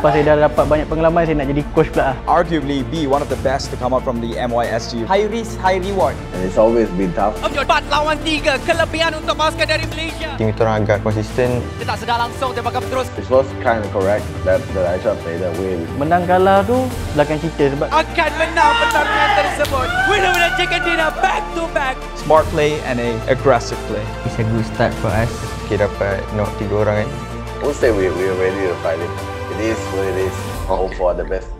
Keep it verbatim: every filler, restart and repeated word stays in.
Lepas saya dah dapat banyak pengalaman, saya nak jadi coach pula. Arguably be one of the best to come out from the M Y S G. High risk, high reward. And it's always been tough. empat lawan tiga, kelebihan untuk pasukan dari Malaysia. Tim kita orang agak konsisten. Dia tak sedar langsung, dia bakal terus. It was kind of correct that, that I should play that way. Menang kalah tu belakang cerita sebab akan menang pertarungan tersebut. Winner-winner chicken dinner back to back. Smart play and a aggressive play. It's a good start for us. Kita dapat knock tiga orang kan. I would say we, we were ready to fight it. It is what it is. I hope for the best.